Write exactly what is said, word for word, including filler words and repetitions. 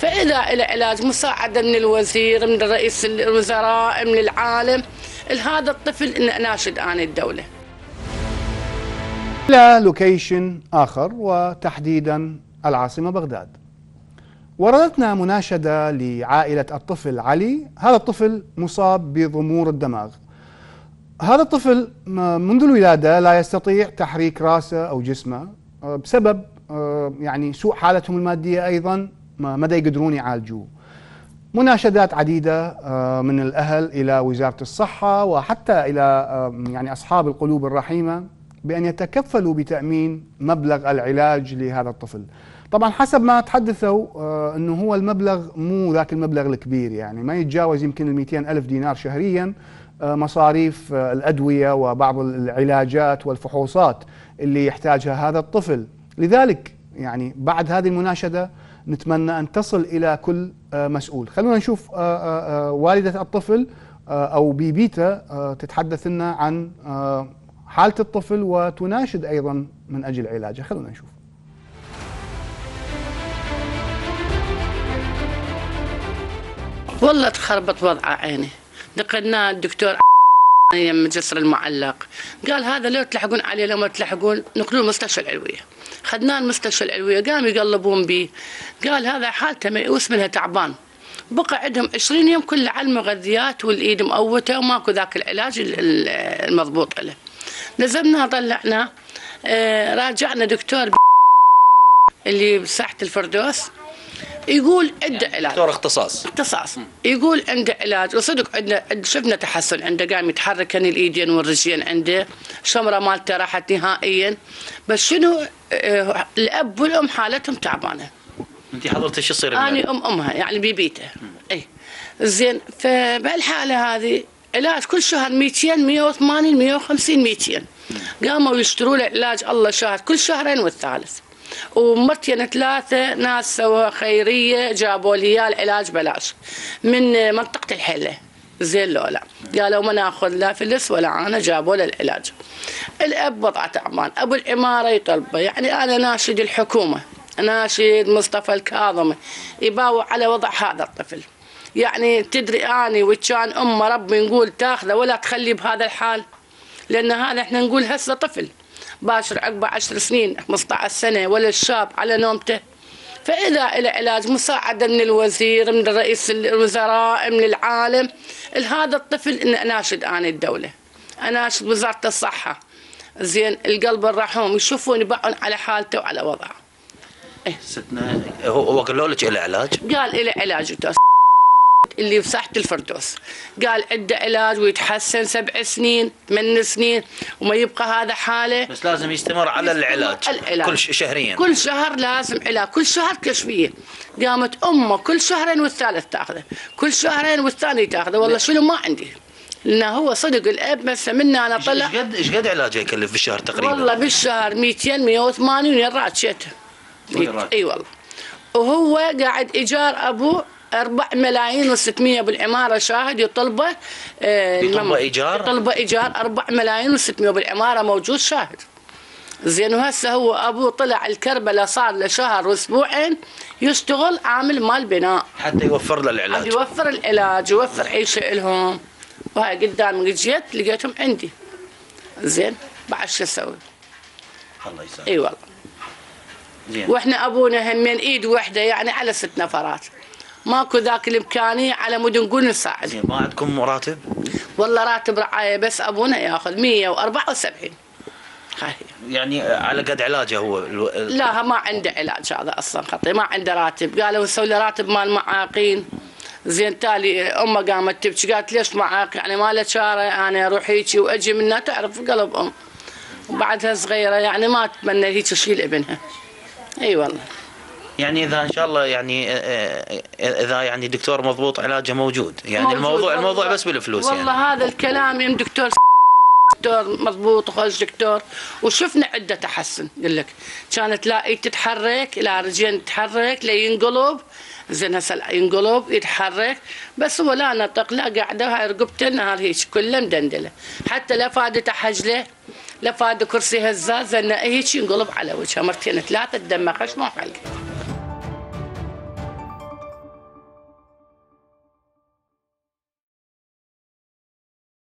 فإذا إلى علاج مساعدة من الوزير، من رئيس الوزراء، من العالم، لهذا الطفل إن ناشد عن الدولة. إلى لوكيشن آخر وتحديدا العاصمة بغداد. وردتنا مناشدة لعائلة الطفل علي. هذا الطفل مصاب بضمور الدماغ. هذا الطفل منذ الولادة لا يستطيع تحريك رأسه أو جسمه بسبب يعني سوء حالتهم المادية، أيضا مدى يقدرون يعالجوه. مناشدات عديدة من الأهل إلى وزارة الصحة وحتى إلى يعني أصحاب القلوب الرحيمة بأن يتكفلوا بتأمين مبلغ العلاج لهذا الطفل. طبعا حسب ما تحدثوا أنه هو المبلغ مو ذاك المبلغ الكبير، يعني ما يتجاوز يمكن ال مئتين ألف دينار شهريا مصاريف الأدوية وبعض العلاجات والفحوصات اللي يحتاجها هذا الطفل. لذلك يعني بعد هذه المناشدة نتمنى أن تصل إلى كل مسؤول. خلونا نشوف والدة الطفل أو بيبيتا تتحدث لنا عن حالة الطفل وتناشد أيضا من أجل علاجه. خلونا نشوف. والله تخربط وضع عيني، دقلنا الدكتور يم جسر المعلق، قال هذا لو تلحقون عليه، لو ما تلحقون نقلوه المستشفى العلويه. خدناه المستشفى العلويه، قاموا يقلبون به، قال هذا حالته ميؤوس منها تعبان. بقى عندهم عشرين يوم كله على المغذيات والايد مقوته وماكو ذاك العلاج المضبوط له. لزمناه طلعناه، راجعنا دكتور اللي بساحه الفردوس، يقول عنده علاج، دكتور اختصاص اختصاص يقول عنده علاج، وصدق عندنا شفنا تحسن عنده، قام يتحركن الايدين والرجلين، عنده شمره مالته راحت نهائيا. بس شنو آه الاب والام حالتهم تعبانه. انت حضرتي شو يصير؟ انا ام امها يعني بيبيته. اي زين. فبالحاله هذه علاج كل شهر مئتين مئة وثمانين مئة وخمسين مئتين، قاموا يشتروا له علاج الله شهر، كل شهرين والثالث. ومرتين ثلاثة ناس سووا خيرية جابوا لي العلاج بلاش من منطقة الحلة زين لولا، قالوا ما ناخذ لا فلس ولا أنا، جابوا له العلاج. الأب وضعه تعبان، أبو العمارة يطلبه، يعني أنا ناشد الحكومة، ناشد مصطفى الكاظمي يباوع على وضع هذا الطفل. يعني تدري أني وكان أمه ربي نقول تاخذه ولا تخليه بهذا الحال، لأن هذا احنا نقول هسه طفل باشر عقبه عشر سنين خمسطعش سنه ولا الشاب على نومته. فاذا الى علاج مساعده من الوزير، من رئيس الوزراء، من العالم، لهذا الطفل ان اناشد انا الدوله، اناشد وزاره الصحه زين القلب الرحوم يشوفون يبعون على حالته وعلى وضعه. ايه ستنا هو قالوا لك الى علاج؟ قال الى علاج اللي بساحة الفردوس، قال عنده علاج ويتحسن سبع سنين ثمان سنين وما يبقى هذا حاله. بس لازم يستمر على يستمر العلاج. العلاج كل شهريا، كل شهر لازم علاج، كل شهر كشفيه. قامت امه كل شهرين والثالث تاخذه، كل شهرين والثاني تاخذه. والله شنو ما عندي، لانه هو صدق الاب مسه منه انا طلع. ايش قد ايش قد علاجه يكلف بالشهر تقريبا؟ والله بالشهر مئتين مئة وثمانين ريال شيته. اي والله. وهو قاعد ايجار ابوه أربعة ملايين وستمئة بالعمارة، شاهد يطلبه آه يطلبه إيجار يطلبه إيجار أربعة ملايين وستمئة بالعمارة، موجود شاهد زين. وهسه هو أبوه طلع الكربلة، صار له شهر وأسبوعين يشتغل عامل مال بناء حتى يوفر له العلاج، يوفر العلاج يوفر أي شيء لهم. وهاي قدام جيت لقيتهم عندي زين، بعد شو أسوي؟ الله يسلمك. إي والله زين. وإحنا أبونا همين إيد واحدة يعني على ست نفرات، ماكو ذاك الامكانيه على مود نقول نساعد. زين ما عندكم راتب؟ والله راتب رعايه بس ابونا ياخذ مئة وأربعة وسبعين. هاي يعني على قد علاجه هو ال... لا ما عنده علاج هذا اصلا خطير، ما عنده راتب. قالوا نسوي له راتب مال معاقين زين. تالي امه قامت تبكي، قالت ليش معاق يعني ما له شاره، انا اروح هيجي واجي منها تعرف قلب ام، وبعدها صغيره يعني ما تتمنى هيك شيء لابنها. اي والله. يعني اذا ان شاء الله يعني اذا يعني دكتور مضبوط علاجه موجود، يعني موجود. الموضوع الموضوع بس بالفلوس والله يعني. والله هذا الكلام يم دكتور دكتور مضبوط وخش دكتور، وشفنا عده تحسن. اقول لك كانت لا ايد تتحرك لا رجلين تتحرك لا ينقلب زين، هسه ينقلب يتحرك بس هو لا نطق لا قاعده. هاي رقبته النهار هيك كله مدندله، حتى لا فادته حجله لا فاد كرسي هزاز، زين هيك ينقلب على وجهه مرتين ثلاثه، الدم خشمه وحلقه.